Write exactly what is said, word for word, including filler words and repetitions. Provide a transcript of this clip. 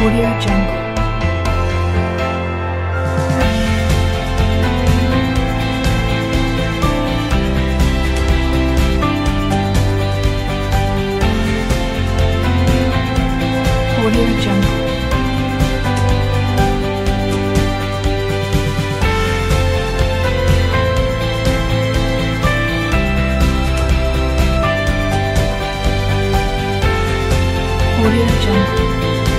AudioJungle. AudioJungle. AudioJungle.